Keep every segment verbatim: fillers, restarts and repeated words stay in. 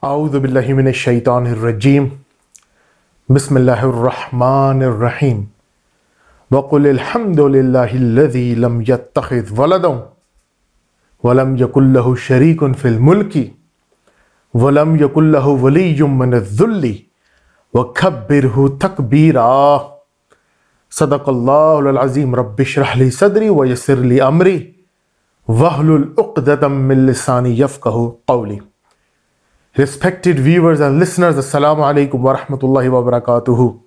A'udhu billahi minash shaitanir rajeem. Bismillahir rahmanir rahim. Wa qul alhamdulillahi alladhi lam yattakhidh waladan wa lam yakul lahu sharikun fil mulki wa lam yakul lahu waliyyun minadh-dhulli wa kabbirhu takbira. Sadaqallahu al-azim. Rabbi shrah li sadri wa yassir li amri wahlul uqdatam min lisani yafqahu qawli. Respected viewers and listeners, assalamu alaikum wa rahmatullahi wa barakatuhu.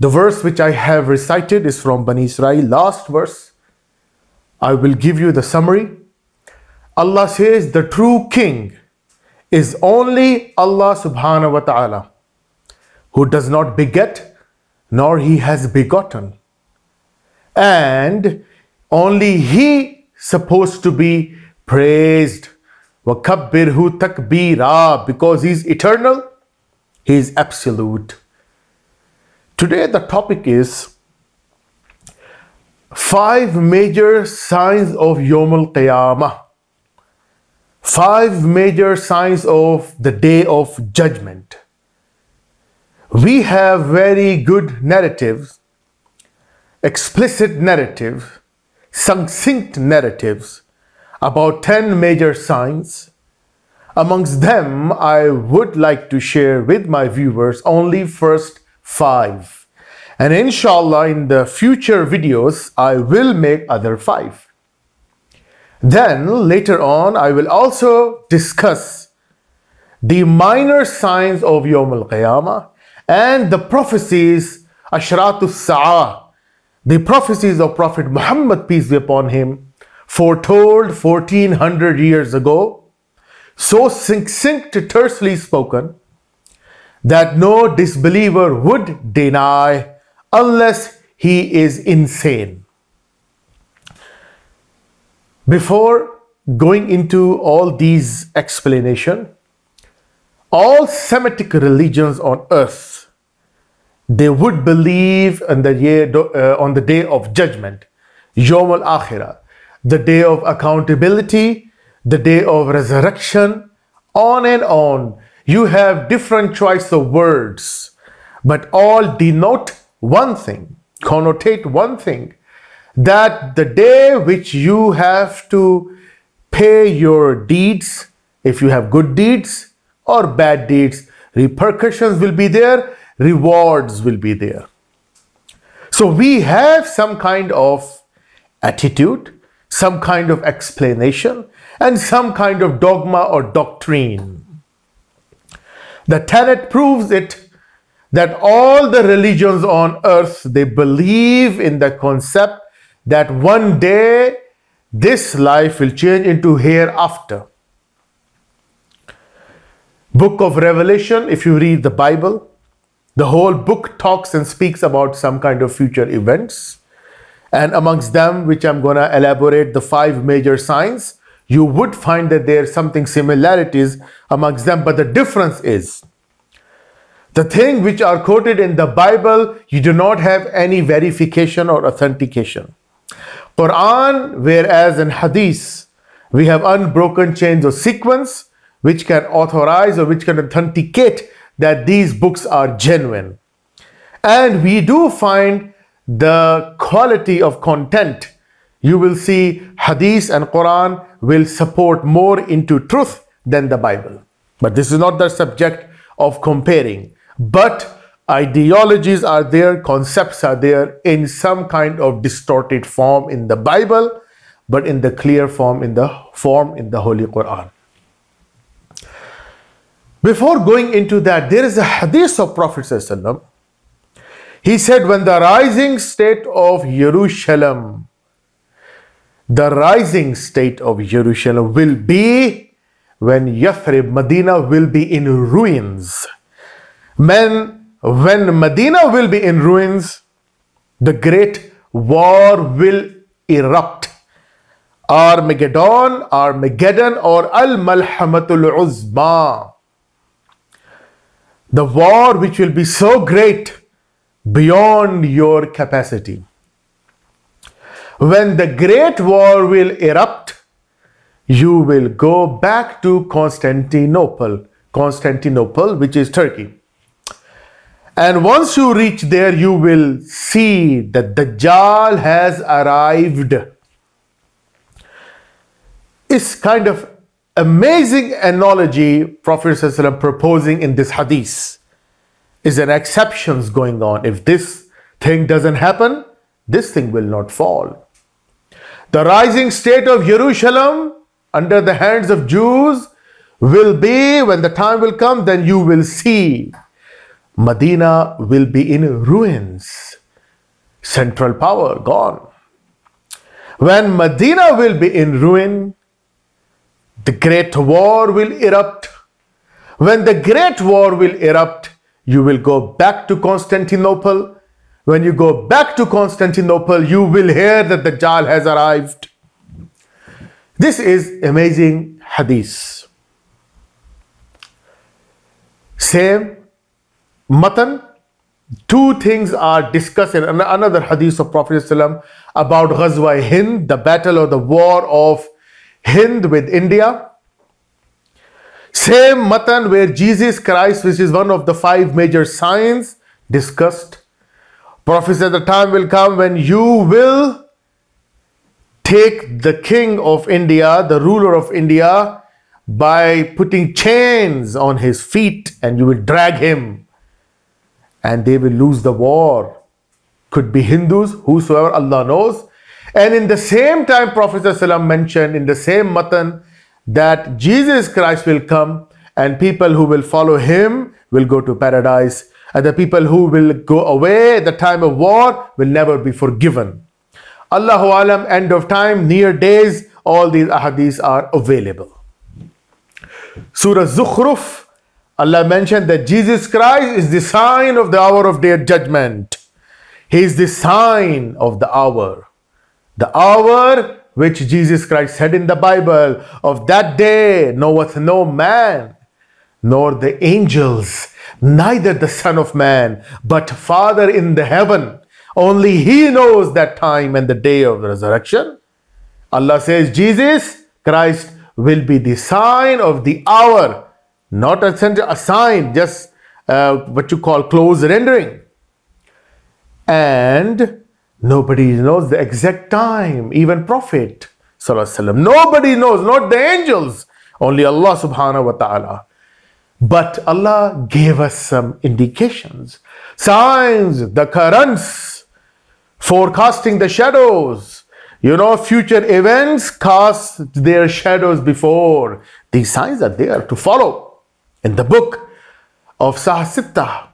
The verse which I have recited is from Bani Israel, last verse. I will give you the summary. Allah says the true king is only Allah subhanahu wa ta'ala, who does not beget nor he has begotten, and only he supposed to be praised. وَكَبِّرْهُ تَكْبِيرًا. Because he is eternal, he is absolute. Today the topic is five major signs of Yawm al-Qiyamah, five major signs of the Day of Judgment. We have very good narratives, explicit narratives, succinct narratives about ten major signs. Amongst them, I would like to share with my viewers only first five, and inshallah in the future videos I will make other five. Then later on I will also discuss the minor signs of Yawm al-Qiyamah and the prophecies, Ashrat as-Sa'ah, the prophecies of Prophet Muhammad, peace be upon him, foretold fourteen hundred years ago, so succinct, tersely spoken, that no disbeliever would deny unless he is insane. Before going into all these explanations, all Semitic religions on earth, they would believe on the, year, uh, on the day of judgment, Yawm al-Akhirah, the day of accountability, the day of resurrection, on and on. You have different choice of words, but all denote one thing, connotate one thing, that the day which you have to pay your deeds, if you have good deeds or bad deeds, repercussions will be there, rewards will be there. So we have some kind of attitude, some kind of explanation, and some kind of dogma or doctrine. The tenet proves it, that all the religions on earth, they believe in the concept that one day this life will change into hereafter. Book of Revelation, if you read the Bible, the whole book talks and speaks about some kind of future events. And amongst them, which I'm going to elaborate, the five major signs, you would find that there are something similarities amongst them. But the difference is, the thing which are quoted in the Bible, you do not have any verification or authentication. Quran, whereas in Hadith, we have unbroken chains of sequence, which can authorize or which can authenticate that these books are genuine. And we do find the quality of content. You will see Hadith and Quran will support more into truth than the Bible. But this is not the subject of comparing. But ideologies are there, concepts are there in some kind of distorted form in the Bible, but in the clear form, in the form in the Holy Quran. Before going into that, there is a Hadith of Prophet Sallallahu Alaihi Wasallam. He said, when the rising state of Jerusalem, the rising state of Jerusalem will be when Yathrib, Medina, will be in ruins. When, when Medina will be in ruins, the great war will erupt. Armageddon, Armageddon or Al Malhamatul Uzba. The war which will be so great beyond your capacity. When the great war will erupt, you will go back to Constantinople, Constantinople, which is Turkey. And once you reach there, you will see that Dajjal has arrived. It's kind of amazing analogy Prophet ﷺ proposing in this hadith. Is an exceptions going on. If this thing doesn't happen, this thing will not fall. The rising state of Jerusalem under the hands of Jews will be, when the time will come, then you will see Medina will be in ruins. Central power gone. When Medina will be in ruin, the great war will erupt. When the great war will erupt, you will go back to Constantinople. When you go back to Constantinople, you will hear that the Dajjal has arrived. This is amazing hadith. Same matan, two things are discussed in another hadith of Prophet ﷺ about Ghazway Hind, the battle or the war of Hind with India. Same matan where Jesus Christ, which is one of the five major signs, discussed. Prophet said the time will come when you will take the king of India, the ruler of India, by putting chains on his feet, and you will drag him, and they will lose the war. Could be Hindus, whosoever, Allah knows. And in the same time, Prophet ﷺ mentioned in the same matan that Jesus Christ will come, and people who will follow him will go to paradise, and the people who will go away at the time of war will never be forgiven. Allahu alam, end of time, near days, all these ahadith are available. Surah Zukhruf, Allah mentioned that Jesus Christ is the sign of the hour of their judgment. He is the sign of the hour. The hour which Jesus Christ said in the Bible, of that day knoweth no man, nor the angels, neither the Son of Man, but Father in the heaven. Only He knows that time and the day of resurrection. Allah says Jesus Christ will be the sign of the hour, not a sign, just uh, what you call close rendering. And nobody knows the exact time, even Prophet ﷺ. Nobody knows, not the angels, only Allah subhanahu wa ta'ala. But Allah gave us some indications, signs, the currents, forecasting the shadows. You know, future events cast their shadows before. These signs are there to follow. In the book of Sahih Sitta,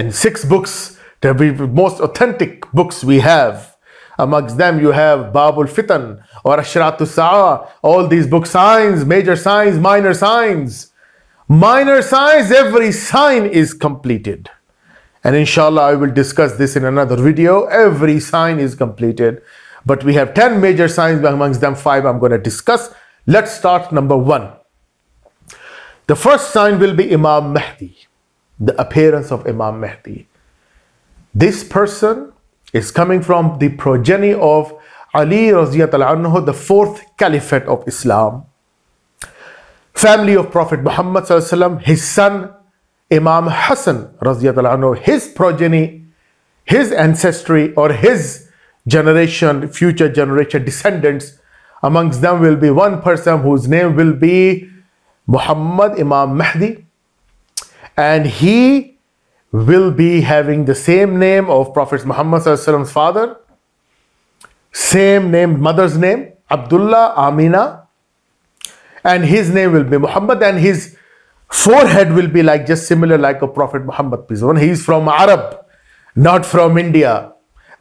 in six books, the most authentic books we have. Amongst them you have Babul Fitan or Ashrat as-Sa'ah. All these book signs, major signs, minor signs. Minor signs, every sign is completed. And inshallah I will discuss this in another video. Every sign is completed. But we have ten major signs, amongst them five I'm going to discuss. Let's start number one. The first sign will be Imam Mahdi. The appearance of Imam Mahdi. This person is coming from the progeny of Ali radiyallahu anhu, the fourth caliphate of Islam. Family of Prophet Muhammad sallallahu alaihi wasallam, his son Imam Hassan radiyallahu anhu, his progeny, his ancestry or his generation, future generation, descendants. Amongst them will be one person whose name will be Muhammad Imam Mahdi, and he will be having the same name of Prophet Muhammad ﷺ's father, same name, mother's name, Abdullah, Amina, and his name will be Muhammad, and his forehead will be like, just similar like a Prophet Muhammad. He is from Arab, not from India.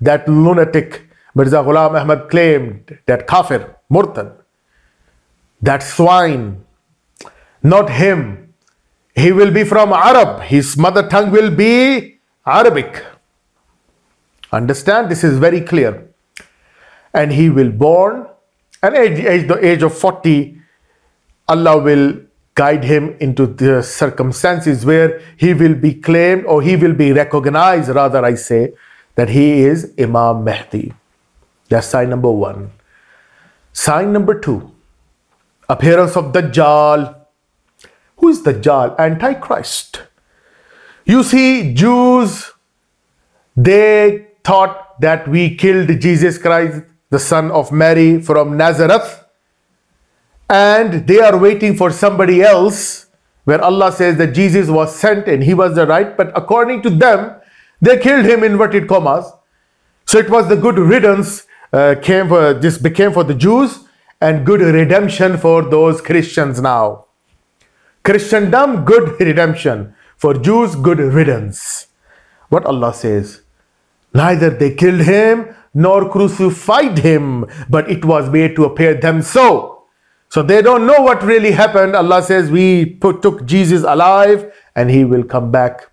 That lunatic Mirza Ghulam Ahmad claimed, that kafir, murtad, that swine, not him. He will be from Arab. His mother tongue will be Arabic. Understand? This is very clear. And he will born at the age of forty. Allah will guide him into the circumstances where he will be claimed, or he will be recognized, rather I say, that he is Imam Mahdi. That's sign number one. Sign number two. Appearance of Dajjal. who is Dajjal, Antichrist. You see, Jews, they thought that we killed Jesus Christ, the son of Mary from Nazareth, and they are waiting for somebody else, where Allah says that Jesus was sent and he was the right, but according to them, they killed him, inverted commas. So it was the good riddance uh, came for, this became for the Jews, and good redemption for those Christians now. Christendom, good redemption. For Jews, good riddance. What Allah says, neither they killed him nor crucified him, but it was made to appear them so. So they don't know what really happened. Allah says we put, took Jesus alive and he will come back.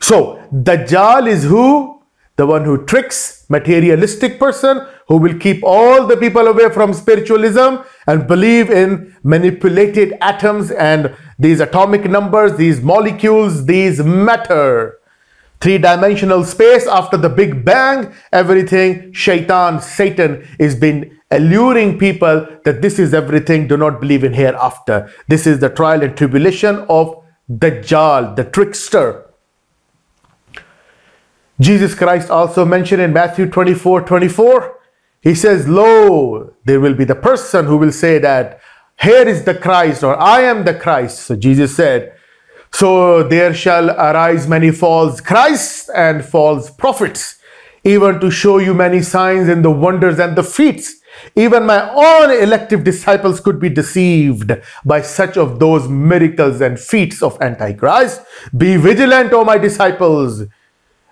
So Dajjal is who? The one who tricks, materialistic person, who will keep all the people away from spiritualism and believe in manipulated atoms and these atomic numbers, these molecules, these matter. Three-dimensional space after the Big Bang, everything, Shaitan, Satan is being alluring people that this is everything, do not believe in hereafter. This is the trial and tribulation of Dajjal, the trickster. Jesus Christ also mentioned in Matthew twenty-four twenty-four, he says, lo, there will be the person who will say that, here is the Christ, or I am the Christ. So Jesus said, so there shall arise many false Christs and false prophets, even to show you many signs and the wonders and the feats. Even my own elective disciples could be deceived by such of those miracles and feats of Antichrist. Be vigilant, O my disciples.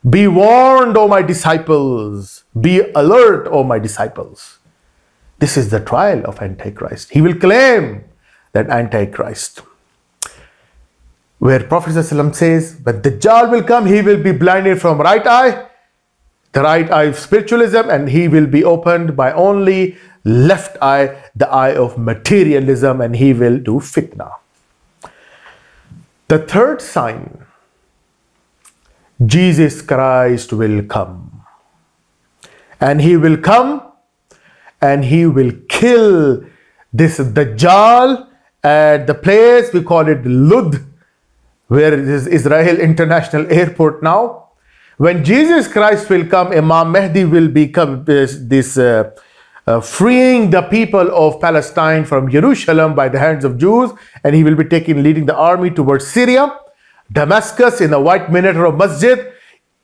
Be warned, O my disciples. Be alert, O my disciples. This is the trial of Antichrist. He will claim that Antichrist. Where Prophet ﷺ says, but Dajjal will come, he will be blinded from right eye, the right eye of spiritualism, and he will be opened by only left eye, the eye of materialism, and he will do fitna. The third sign, Jesus Christ will come. And he will come and he will kill this Dajjal at the place, we call it Lod, where it is Israel International Airport now. When Jesus Christ will come, Imam Mahdi will become this, this uh, uh, freeing the people of Palestine from Jerusalem by the hands of Jews, and he will be taking, leading the army towards Syria, Damascus, in the white minaret of Masjid.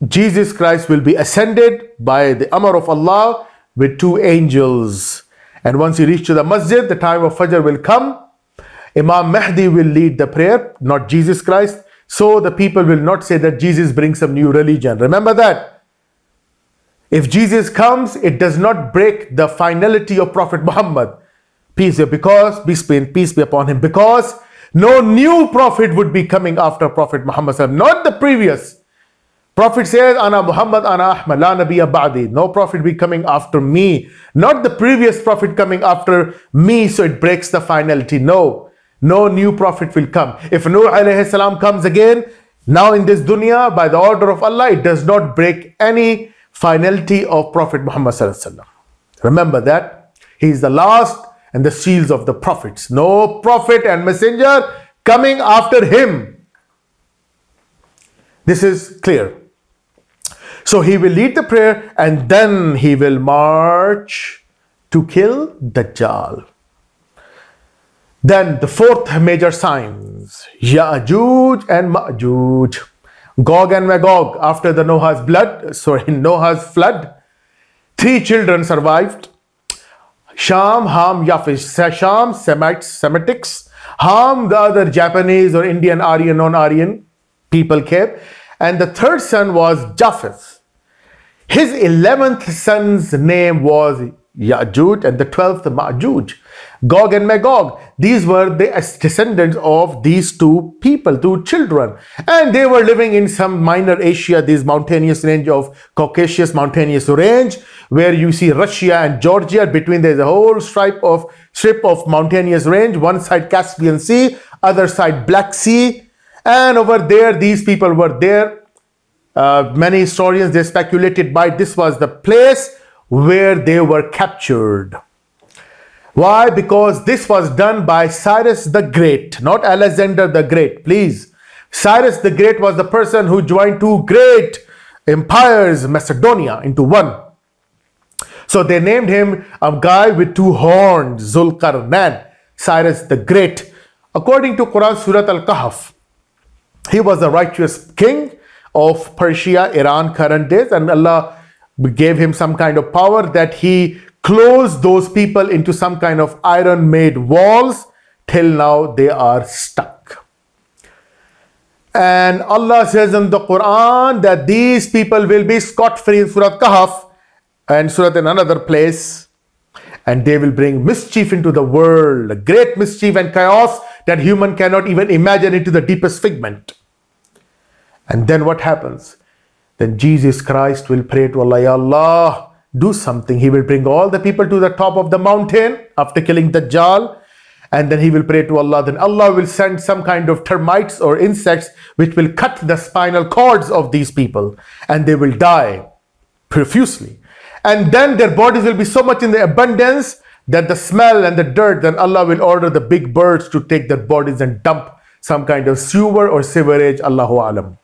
Jesus Christ will be ascended by the Amr of Allah with two angels. And once he reaches to the Masjid, the time of Fajr will come. Imam Mahdi will lead the prayer, not Jesus Christ. So the people will not say that Jesus brings some new religion. Remember that. If Jesus comes, it does not break the finality of Prophet Muhammad. Peace be, because, peace be, peace be upon him. Because no new prophet would be coming after Prophet Muhammad, not the previous. Prophet says, Ana Muhammad, Ana Ahmad, La Nabiyya Ba'di. No prophet be coming after me. Not the previous prophet coming after me, so it breaks the finality. No. No new prophet will come. If Nuh alayhi salam comes again, now in this dunya, by the order of Allah, it does not break any finality of Prophet Muhammad sallallahu alaihi wasallam. Remember that. He is the last and the seals of the prophets. No prophet and messenger coming after him. This is clear. So he will lead the prayer and then he will march to kill Dajjal. Then the fourth major signs, Ya'juj and Ma'juj, Gog and Magog. After the Noah's blood, sorry, Noah's flood, three children survived. Sham, Ham, Yafis. Sham, Semites, Semitics. Ham, the other Japanese or Indian, Aryan, non-Aryan people came. And the third son was Japheth. His eleventh son's name was Ya'juj, and the twelfth Ma'juj. Gog and Magog, these were the descendants of these two people, two children, and they were living in some minor Asia, this mountainous range of Caucasus, mountainous range, where you see Russia and Georgia. Between there's a whole stripe of strip of mountainous range, one side Caspian Sea, other side Black Sea, and over there these people were there. Uh, many historians, they speculated by this was the place where they were captured. Why? Because this was done by Cyrus the Great, not Alexander the Great, please. Cyrus the Great was the person who joined two great empires, Macedonia, into one. So they named him a guy with two horns, Zulqarnain, Cyrus the Great. According to Quran, Surat Al-Kahf, he was the righteous king of Persia, Iran, current days, and Allah gave him some kind of power that he closed those people into some kind of iron-made walls. Till now they are stuck. And Allah says in the Quran that these people will be scot-free in Surah Kahf and Surah in another place, and they will bring mischief into the world, great mischief and chaos that human cannot even imagine into the deepest figment. And then what happens? Then Jesus Christ will pray to Allah, Ya Allah, do something. He will bring all the people to the top of the mountain after killing Dajjal, and then he will pray to Allah. Then Allah will send some kind of termites or insects which will cut the spinal cords of these people, and they will die profusely. And then their bodies will be so much in the abundance that the smell and the dirt, then Allah will order the big birds to take their bodies and dump some kind of sewer or sewerage, Allahu Alam.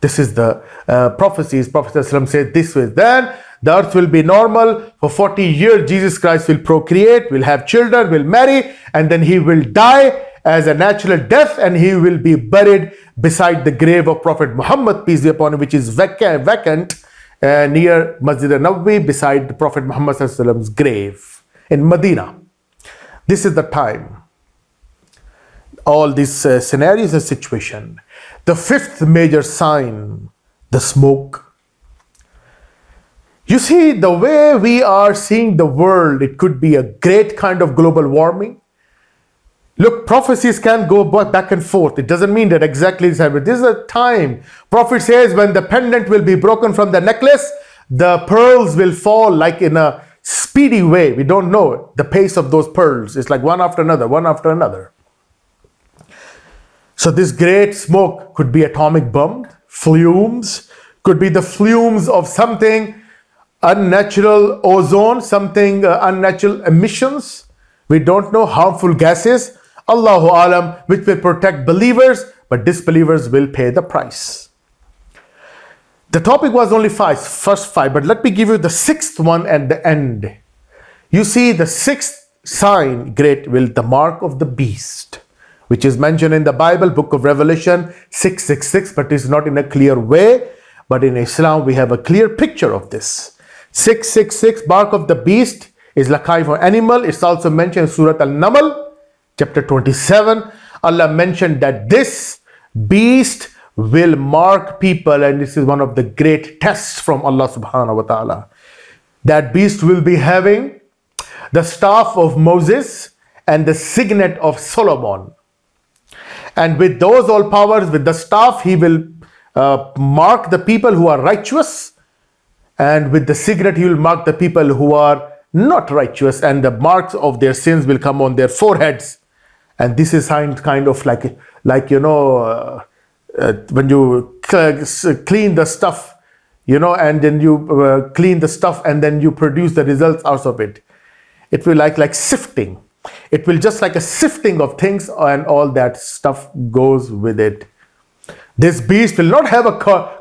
This is the uh, prophecies. Prophet ﷺ said this way. Then the earth will be normal for forty years. Jesus Christ will procreate, will have children, will marry, and then he will die as a natural death, and he will be buried beside the grave of Prophet Muhammad, peace be upon him, which is vacant uh, near Masjid an-Nabawi, beside the Prophet Muhammad's grave in Medina. This is the time. All these uh, scenarios and situation. The fifth major sign, the smoke. You see, the way we are seeing the world, it could be a great kind of global warming. Look, prophecies can go back and forth. It doesn't mean that exactly this happened. This is a time. Prophet says when the pendant will be broken from the necklace, the pearls will fall like in a speedy way. We don't know the pace of those pearls. It's like one after another, one after another. So this great smoke could be atomic bomb, fumes, could be the fumes of something unnatural, ozone, something uh, unnatural emissions, we don't know, harmful gases, Allahu Alam, which will protect believers, but disbelievers will pay the price. The topic was only five, first five, but let me give you the sixth one at the end. You see, the sixth sign, great, will the mark of the beast, which is mentioned in the Bible, Book of Revelation six six six, but it's not in a clear way, but in Islam we have a clear picture of this. six six six, mark of the beast, is lakai for animal. It's also mentioned in Surat Al-Naml, chapter twenty-seven. Allah mentioned that this beast will mark people, and this is one of the great tests from Allah subhanahu wa ta'ala. That beast will be having the staff of Moses and the signet of Solomon. And with those all powers, with the staff, he will uh, mark the people who are righteous. And with the signet, he will mark the people who are not righteous, and the marks of their sins will come on their foreheads. And this is kind of like, like you know, uh, uh, when you clean the stuff, you know, and then you uh, clean the stuff and then you produce the results out of it. It will like, like sifting. It will just like a sifting of things, and all that stuff goes with it. This beast will not have a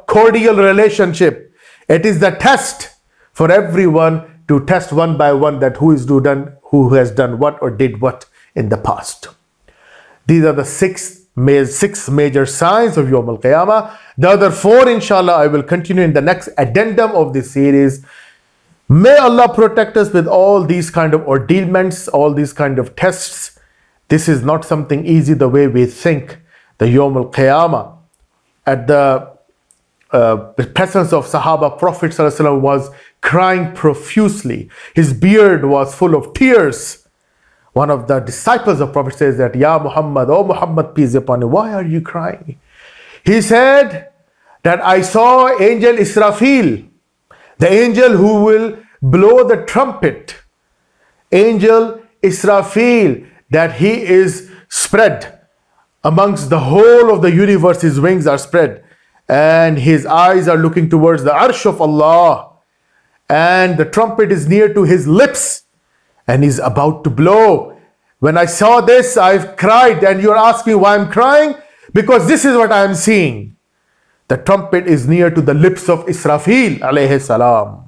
cordial relationship. It is the test for everyone to test one by one that who is done, who has done what or did what in the past. These are the six, six major signs of Yawm al-Qiyamah. The other four, inshallah, I will continue in the next addendum of this series. May Allah protect us with all these kind of ordealments, all these kind of tests. This is not something easy the way we think. The Yawm al-Qiyamah at the Uh, the presence of Sahaba, Prophet ﷺ was crying profusely. His beard was full of tears. One of the disciples of Prophet says that, Ya Muhammad, O Muhammad, peace be upon you, why are you crying? He said that I saw Angel Israfil, the angel who will blow the trumpet. Angel Israfil, that he is spread amongst the whole of the universe, his wings are spread. And his eyes are looking towards the arsh of Allah, and the trumpet is near to his lips, and is about to blow. When I saw this, I've cried, and you're asking why I'm crying? Because this is what I am seeing. The trumpet is near to the lips of Israfil alayhi salam.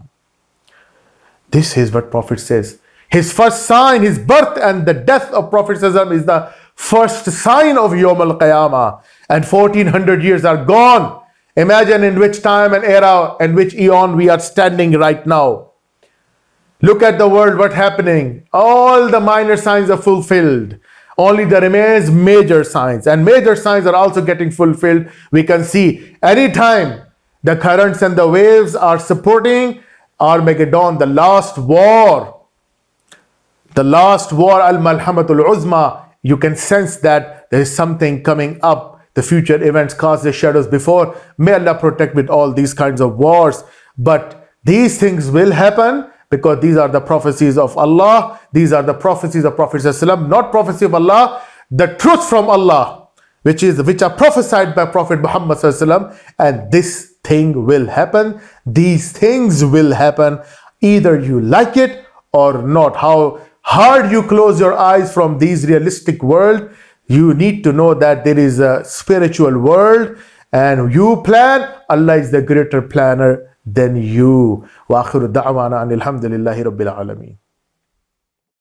This is what Prophet says. His first sign, his birth and the death of Prophet ﷺ is the first sign of Yawm al-Qiyamah. And fourteen hundred years are gone. Imagine in which time and era and which eon we are standing right now. Look at the world, what's happening. All the minor signs are fulfilled. Only there remains major signs. And major signs are also getting fulfilled. We can see anytime the currents and the waves are supporting Armageddon, the last war. The last war, Al Malhamatul Uzma. You can sense that there is something coming up. The future events cast their shadows before. May Allah protect with all these kinds of wars. But these things will happen because these are the prophecies of Allah. These are the prophecies of Prophet ﷺ, not prophecy of Allah. The truth from Allah, which is which are prophesied by Prophet Muhammad ﷺ. And this thing will happen. These things will happen. Either you like it or not. How hard you close your eyes from these realistic world. You need to know that there is a spiritual world, and you plan, Allah is the greater planner than you. Wa akhiru da'wana anil hamdulillahi rabbil alameen.